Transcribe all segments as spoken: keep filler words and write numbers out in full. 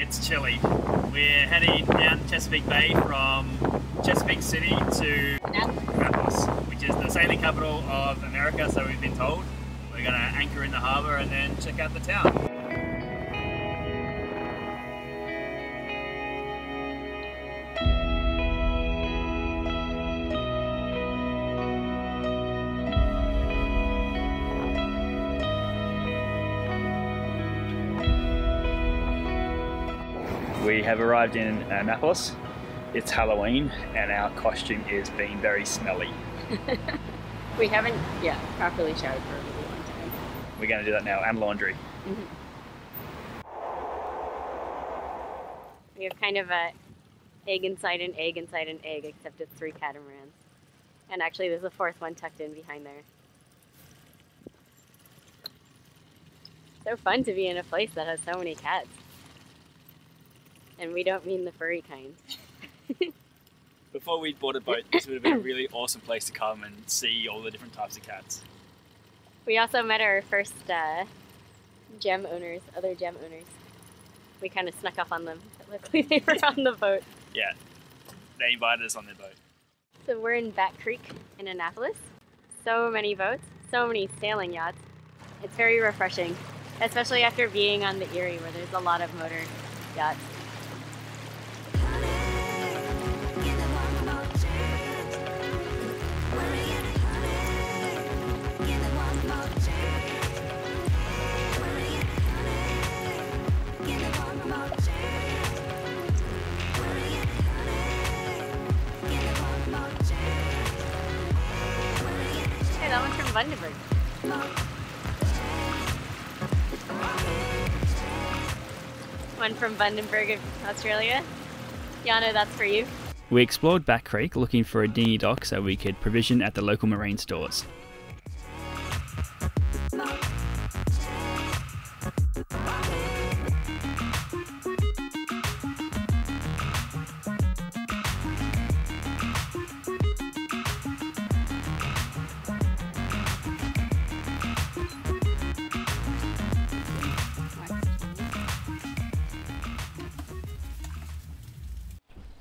it's chilly. We're heading down Chesapeake Bay from Chesapeake City to Annapolis, which is the sailing capital of America, so we've been told. We're going to anchor in the harbour and then check out the town. We have arrived in Annapolis. It's Halloween and our costume is being very smelly. We haven't, yeah, properly showered for a really long time. We're going to do that now, and laundry. Mm-hmm. We have kind of a egg inside an egg inside an egg, except it's three catamarans. And actually there's a fourth one tucked in behind there. So fun to be in a place that has so many cats. And we don't mean the furry kind. Before we bought a boat, this would have been a really awesome place to come and see all the different types of cats. We also met our first uh, gem owners, other gem owners. We kind of snuck up on them, but luckily they were on the boat. Yeah, they invited us on their boat. So we're in Back Creek in Annapolis. So many boats, so many sailing yachts. It's very refreshing, especially after being on the Erie where there's a lot of motor yachts. That one's from Bundenburg. One from Bundenburg of Australia. Yano, that's for you. We explored Back Creek looking for a dinghy dock so we could provision at the local marine stores.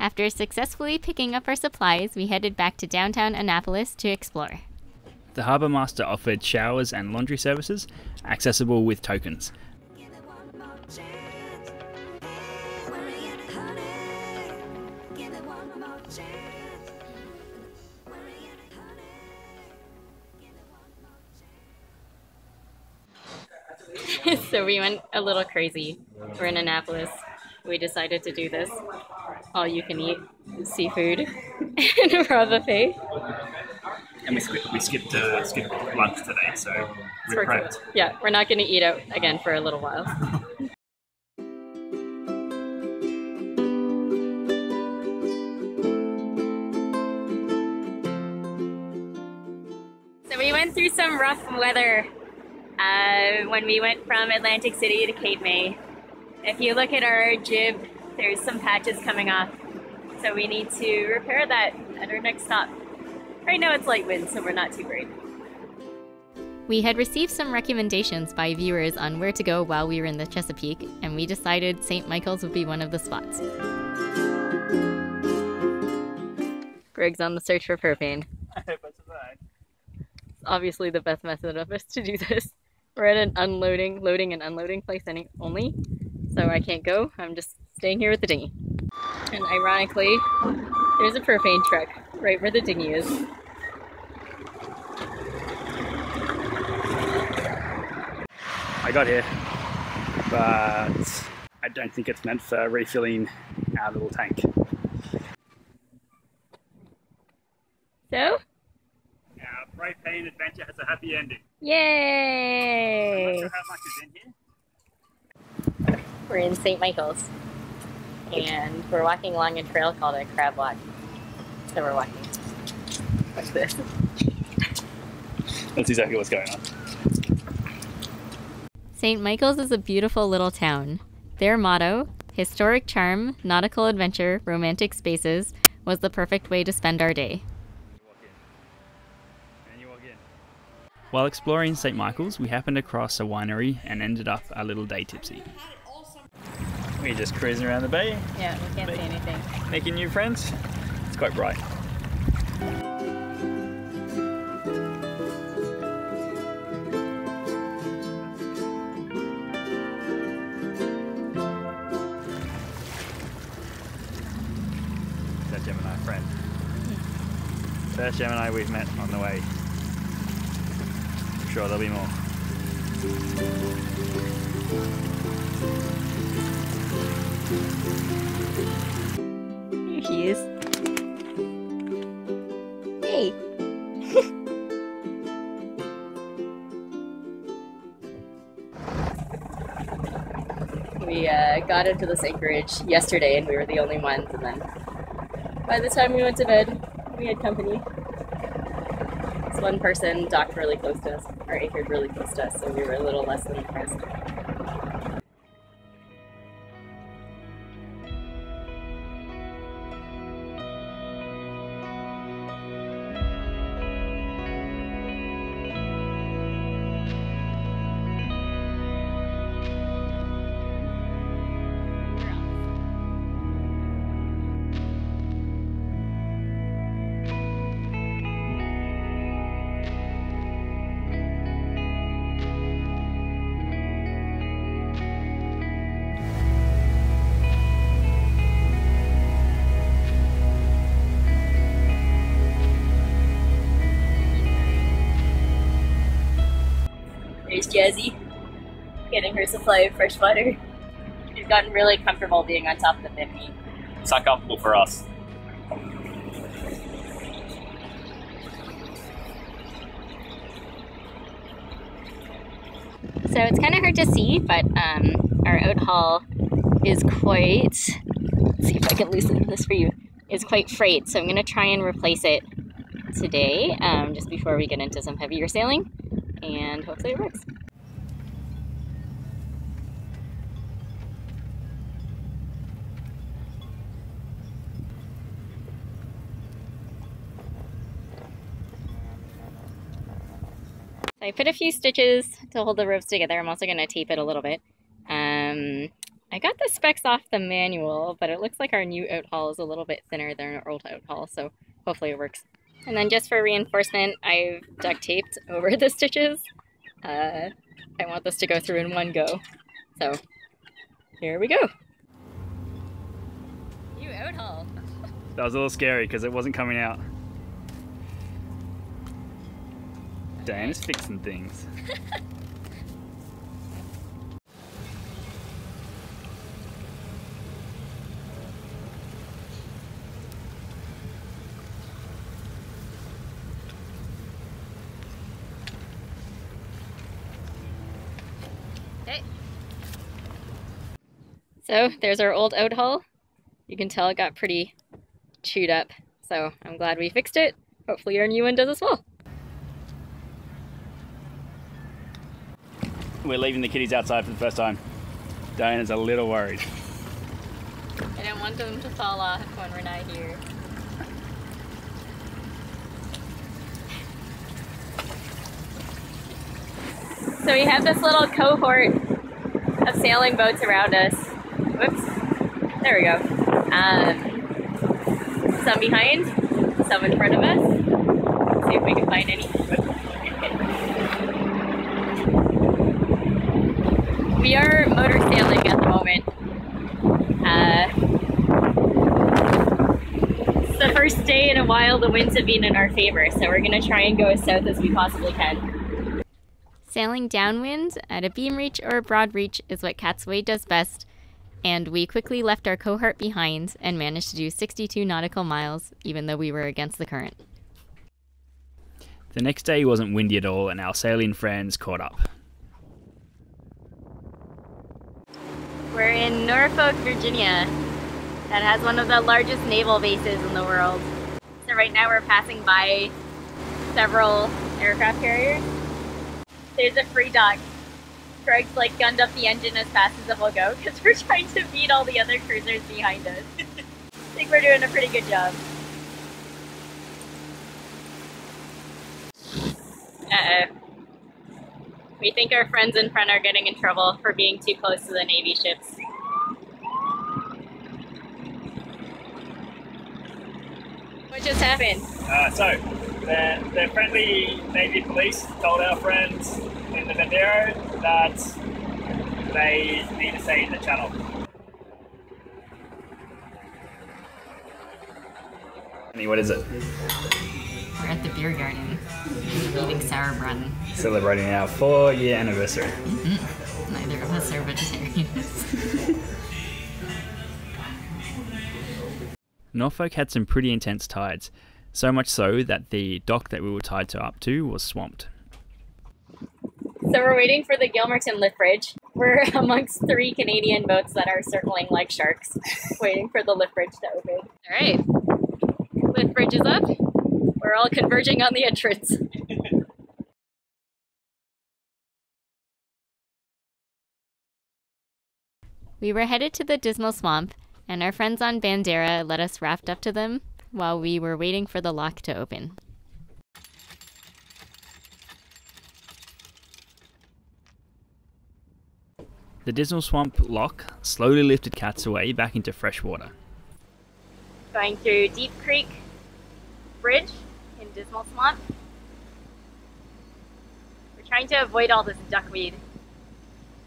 After successfully picking up our supplies, we headed back to downtown Annapolis to explore. The harbour master offered showers and laundry services, accessible with tokens. So we went a little crazy. We're in Annapolis. We decided to do this all you can eat seafood and raw buffet. And we skipped, we skipped, uh, skipped lunch today, so we're prepped. Yeah, we're not going to eat out again for a little while. So we went through some rough weather uh, when we went from Atlantic City to Cape May. If you look at our jib, there's some patches coming off, so we need to repair that at our next stop. Right now it's light wind, so we're not too worried. We had received some recommendations by viewers on where to go while we were in the Chesapeake, and we decided Saint Michaels would be one of the spots. Greg's on the search for propane. I hope that's right. It's obviously the best method of us to do this. We're at an unloading, loading and unloading place any, only, so I can't go. I'm just staying here with the dinghy. And ironically, there's a propane truck right where the dinghy is. I got here, but I don't think it's meant for refilling our little tank. So? Our propane adventure has a happy ending. Yay! I'm not sure how much is in here. We're in Saint Michaels, and we're walking along a trail called a crab walk. So we're walking. Watch this. That's exactly what's going on. Saint Michaels is a beautiful little town. Their motto, historic charm, nautical adventure, romantic spaces, was the perfect way to spend our day. While exploring Saint Michaels, we happened across a winery and ended up a little day tipsy. We're just cruising around the bay. Yeah, we can't see anything. Making new friends. It's quite bright. That Gemini friend. Yeah. First Gemini we've met on the way. I'm sure there'll be more. Here he is. Hey! We uh, got into this acreage yesterday and we were the only ones, and then by the time we went to bed, we had company. This one person docked really close to us, or acred really close to us, so we were a little less than impressed. Jazzy, getting her supply of fresh water. She's gotten really comfortable being on top of the Bimini. It's uncomfortable for us. So it's kind of hard to see, but um, our oat haul is quite, let's see if I can loosen this for you, is quite frayed. So I'm going to try and replace it today, um, just before we get into some heavier sailing. And hopefully it works. So I put a few stitches to hold the ropes together. I'm also going to tape it a little bit. Um, I got the specs off the manual, but it looks like our new oat haul is a little bit thinner than our old oat haul, so hopefully it works. And then just for reinforcement, I've duct taped over the stitches. Uh, I want this to go through in one go. So here we go. You out haul. That was a little scary because it wasn't coming out. Okay. Dan's fixing things. So there's our old oat hull. You can tell it got pretty chewed up, so I'm glad we fixed it. Hopefully our new one does as well. We're leaving the kitties outside for the first time. Diana's a little worried. I don't want them to fall off when we're not here. So we have this little cohort of sailing boats around us. Whoops, there we go. Um, some behind, some in front of us. Let's see if we can find any. We are motor sailing at the moment. Uh, it's the first day in a while the winds have been in our favor, so we're gonna try and go as south as we possibly can. Sailing downwind at a beam reach or a broad reach is what Catsaway does best, and we quickly left our cohort behind and managed to do sixty-two nautical miles, even though we were against the current. The next day wasn't windy at all, and our sailing friends caught up. We're in Norfolk, Virginia, that has one of the largest naval bases in the world. So right now we're passing by several aircraft carriers. There's a free dock. Greg's like gunned up the engine as fast as it will go because we're trying to beat all the other cruisers behind us. I think we're doing a pretty good job. Uh-oh. We think our friends in front are getting in trouble for being too close to the Navy ships. What just happened? Uh, so, the, the friendly Navy police told our friends in the Bandera that they need to stay in the channel. What is it? We're at the beer garden, eating sauerbraten. Celebrating our four-year anniversary. Mm-hmm. Neither of us are vegetarians. Norfolk had some pretty intense tides, so much so that the dock that we were tied to up to was swamped. So we're waiting for the Gilmerton lift bridge. We're amongst three Canadian boats that are circling like sharks, waiting for the lift bridge to open. All right, lift bridge is up. We're all converging on the entrance. We were headed to the Dismal Swamp, and our friends on Bandera let us raft up to them while we were waiting for the lock to open. The Dismal Swamp lock slowly lifted Catsaway back into fresh water. Going through Deep Creek Bridge in Dismal Swamp. We're trying to avoid all this duckweed,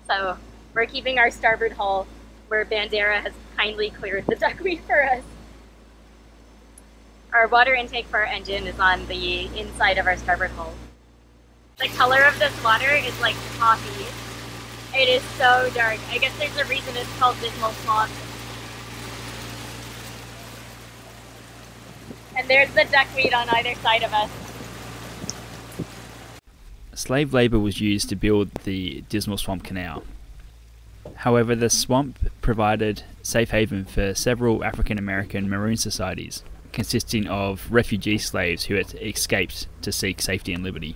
so we're keeping our starboard hull where Bandera has kindly cleared the duckweed for us. Our water intake for our engine is on the inside of our starboard hull. The color of this water is like coffee. It is so dark. I guess there's a reason it's called Dismal Swamp. And there's the duckweed on either side of us. Slave labor was used to build the Dismal Swamp Canal. However, the swamp provided safe haven for several African American maroon societies, consisting of refugee slaves who had escaped to seek safety and liberty.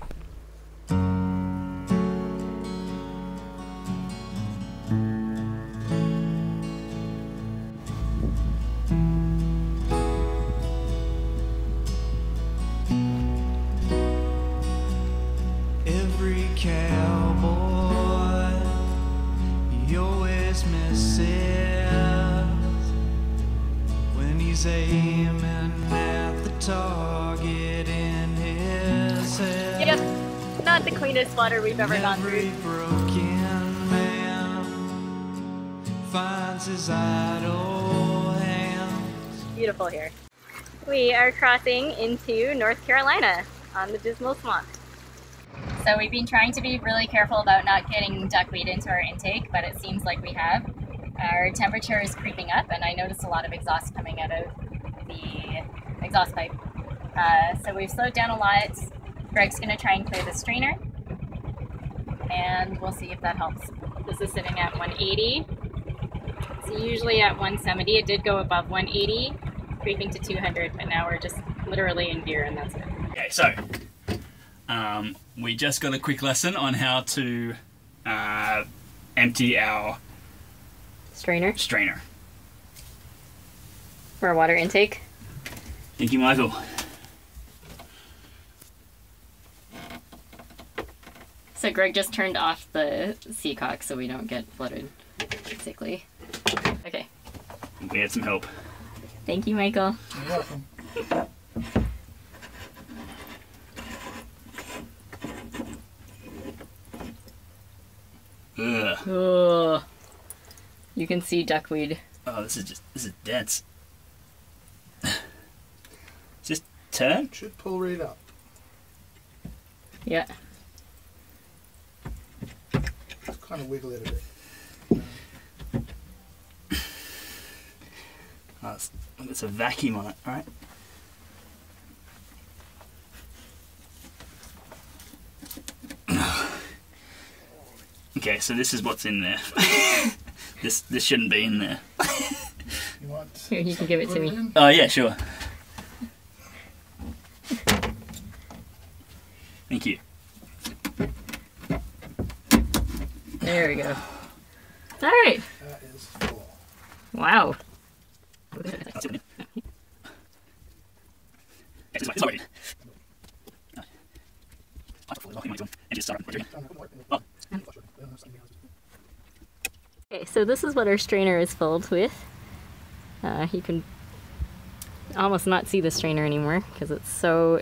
Water we've ever gone through. Every broken man finds his idle hands. Beautiful here. We are crossing into North Carolina on the Dismal Swamp. So we've been trying to be really careful about not getting duckweed into our intake, but it seems like we have. Our temperature is creeping up, and I noticed a lot of exhaust coming out of the exhaust pipe. Uh, so we've slowed down a lot. Greg's going to try and clear the strainer, and we'll see if that helps. This is sitting at one eighty. So usually at one seventy, it did go above one eighty, creeping to two hundred, but now we're just literally in gear, and that's it. Okay, so um, we just got a quick lesson on how to uh, empty our strainer. Strainer. Our water intake. Thank you, Michael. So Greg just turned off the seacock so we don't get flooded, basically. Okay. We had some help. Thank you, Michael. You're welcome. Ugh. Oh, you can see duckweed. Oh, this is just, this is dense. Just turn? Should pull right up. Yeah. Kind of wiggle it a bit. Oh, it's, it's a vacuum on it, right? Okay, so this is what's in there. this this shouldn't be in there. You want? Here, you can give it to me. In? Oh yeah, sure. Thank you. There we go. All right. That is full. Wow. Okay, so this is what our strainer is filled with. Uh, you can almost not see the strainer anymore because it's so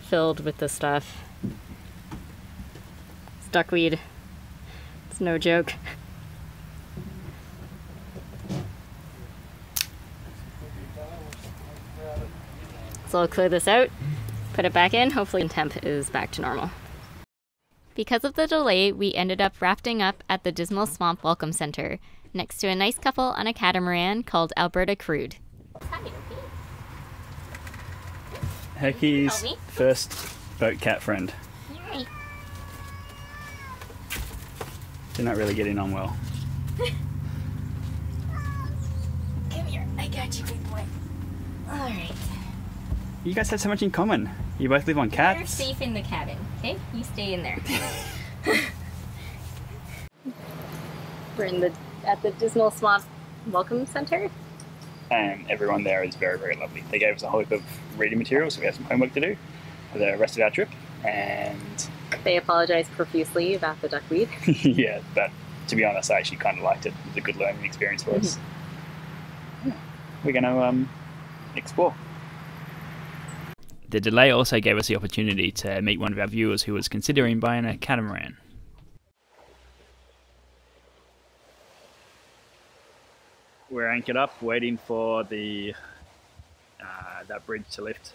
filled with this stuff. It's duckweed. It's no joke. So I'll clear this out, put it back in, hopefully the temp is back to normal. Because of the delay, we ended up rafting up at the Dismal Swamp Welcome Center, next to a nice couple on a catamaran called Alberta Crude. Hi, Hickey. Hickey's first boat cat friend. Yay. They're not really getting on well. Come here, I got you, big boy. Alright. You guys have so much in common. You both live on cats. You're safe in the cabin, okay? You stay in there. We're in the at the Dismal Swamp Welcome Center. And everyone there is very, very lovely. They gave us a whole heap of reading material, so we have some homework to do for the rest of our trip. And they apologized profusely about the duckweed. Yeah, but to be honest, I actually kind of liked it. It was a good learning experience for us. Mm-hmm. Yeah. We're going to um, explore. The delay also gave us the opportunity to meet one of our viewers who was considering buying a catamaran. We're anchored up, waiting for the uh, that bridge to lift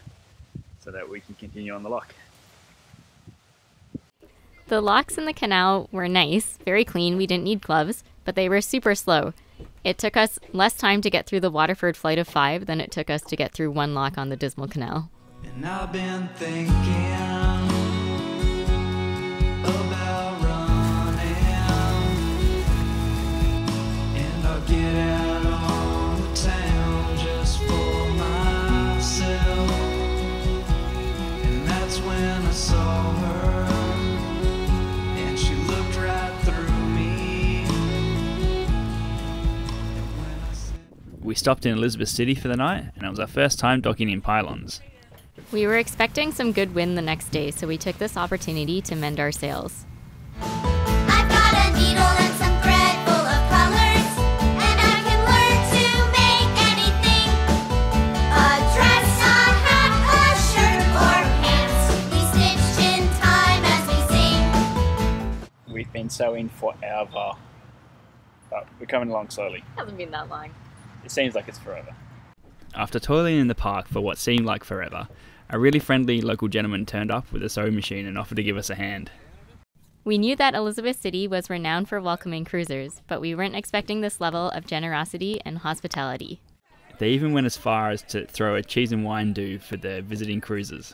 so that we can continue on the lock. The locks in the canal were nice, very clean, we didn't need gloves, but they were super slow. It took us less time to get through the Waterford Flight of Five than it took us to get through one lock on the Dismal Canal. And I've been thinking about running, and I'll get out on the town just for myself. And that's when I saw her, and she looked right through me. And when I said... We stopped in Elizabeth City for the night, and it was our first time docking in pylons. We were expecting some good wind the next day, so we took this opportunity to mend our sails. I've got a needle and some thread full of colors, and I can learn to make anything. A dress, a hat, a shirt, or pants. We stitched in time as we sing. We've been sewing forever, but we're coming along slowly. It hasn't been that long. It seems like it's forever. After toiling in the park for what seemed like forever, a really friendly local gentleman turned up with a sewing machine and offered to give us a hand. We knew that Elizabeth City was renowned for welcoming cruisers, but we weren't expecting this level of generosity and hospitality. They even went as far as to throw a cheese and wine do for the visiting cruisers.